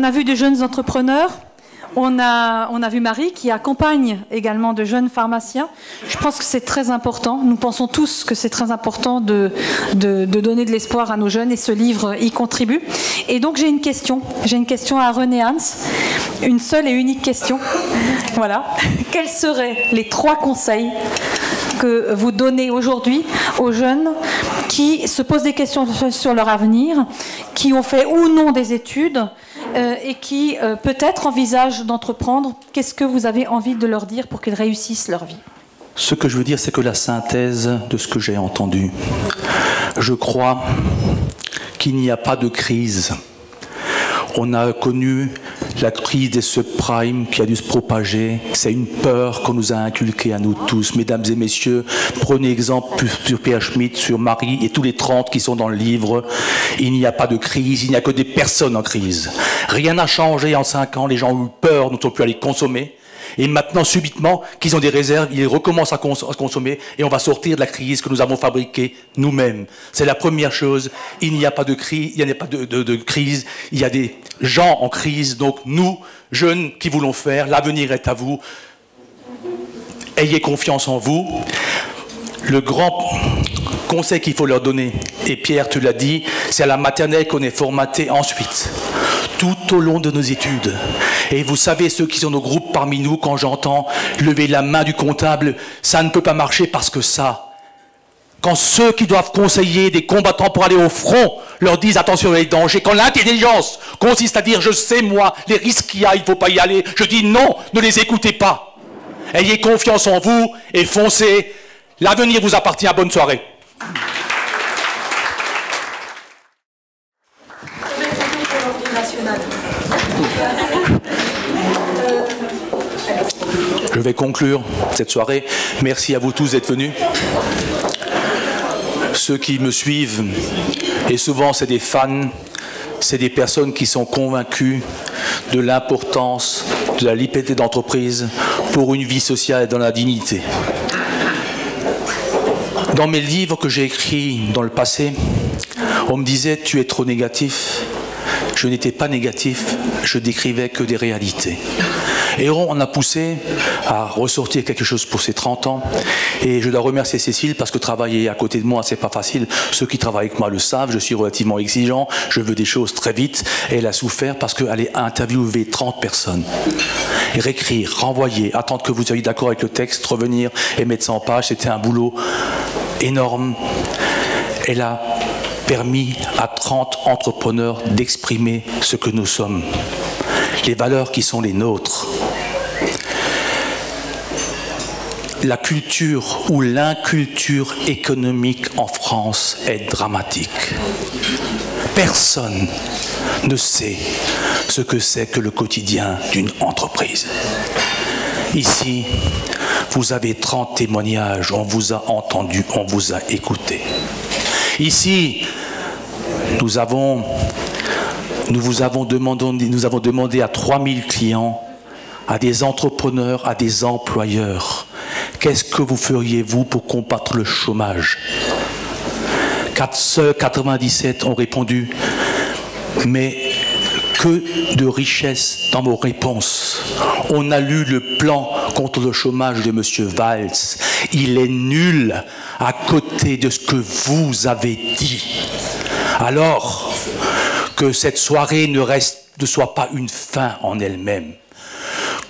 On a vu de jeunes entrepreneurs, on a vu Marie qui accompagne également de jeunes pharmaciens. Je pense que c'est très important, nous pensons tous que c'est très important de donner de l'espoir à nos jeunes et ce livre y contribue. Et donc j'ai une question à René Hans, une seule et unique question. Voilà, quels seraient les trois conseils que vous donnez aujourd'hui aux jeunes qui se posent des questions sur leur avenir, qui ont fait ou non des études et qui peut-être envisagent d'entreprendre? Qu'est-ce que vous avez envie de leur dire pour qu'ils réussissent leur vie? Ce que je veux dire, c'est que la synthèse de ce que j'ai entendu, je crois qu'il n'y a pas de crise. On a connu la crise des subprimes qui a dû se propager. C'est une peur qu'on nous a inculquée à nous tous. Mesdames et messieurs, prenez exemple sur Pierre Schmitt, sur Marie et tous les 30 qui sont dans le livre. Il n'y a pas de crise, il n'y a que des personnes en crise. Rien n'a changé en 5 ans. Les gens ont eu peur, n'ont plus à les consommer. Et maintenant, subitement, qu'ils ont des réserves, ils recommencent à consommer et on va sortir de la crise que nous avons fabriquée nous-mêmes. C'est la première chose. Il n'y a pas de crise, il n'y a pas de crise, il y a des gens en crise. Donc nous, jeunes qui voulons faire, l'avenir est à vous. Ayez confiance en vous. Le grand conseil qu'il faut leur donner, et Pierre, tu l'as dit, c'est à la maternelle qu'on est formaté ensuite, tout au long de nos études. Et vous savez, ceux qui sont nos groupes parmi nous, quand j'entends lever la main du comptable, ça ne peut pas marcher parce que ça. Quand ceux qui doivent conseiller des combattants pour aller au front leur disent attention les dangers, quand l'intelligence consiste à dire je sais moi, les risques qu'il y a, il ne faut pas y aller, je dis non, ne les écoutez pas. Ayez confiance en vous et foncez. L'avenir vous appartient. Bonne soirée. Je vais conclure cette soirée. Merci à vous tous d'être venus. Ceux qui me suivent, et souvent c'est des fans, c'est des personnes qui sont convaincues de l'importance de la liberté d'entreprise pour une vie sociale et dans la dignité. Dans mes livres que j'ai écrits dans le passé, on me disait « tu es trop négatif ». Je n'étais pas négatif, je décrivais que des réalités. Héron, on a poussé à ressortir quelque chose pour ses 30 ans. Et je dois remercier Cécile parce que travailler à côté de moi, c'est pas facile. Ceux qui travaillent avec moi le savent, je suis relativement exigeant, je veux des choses très vite. Et elle a souffert parce qu'elle est interviewée 30 personnes. Réécrire, renvoyer, attendre que vous soyez d'accord avec le texte, revenir et mettre ça en page, c'était un boulot énorme. Elle a permis à 30 entrepreneurs d'exprimer ce que nous sommes, les valeurs qui sont les nôtres. La culture ou l'inculture économique en France est dramatique. Personne ne sait ce que c'est que le quotidien d'une entreprise. Ici, vous avez 30 témoignages, on vous a entendu, on vous a écouté. Ici, nous avons demandé à 3000 clients, à des entrepreneurs, à des employeurs, qu'est-ce que vous feriez vous pour combattre le chômage? 97 ont répondu, mais que de richesse dans vos réponses. On a lu le plan contre le chômage de M. Valls. Il est nul à côté de ce que vous avez dit. Alors, que cette soirée ne soit pas une fin en elle-même.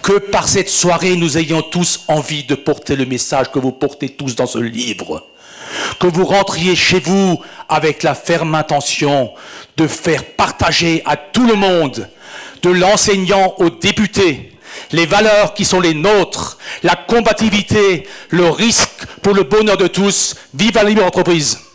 Que par cette soirée, nous ayons tous envie de porter le message que vous portez tous dans ce livre. Que vous rentriez chez vous avec la ferme intention de faire partager à tout le monde, de l'enseignant aux députés, les valeurs qui sont les nôtres, la combativité, le risque pour le bonheur de tous. Vive la libre entreprise!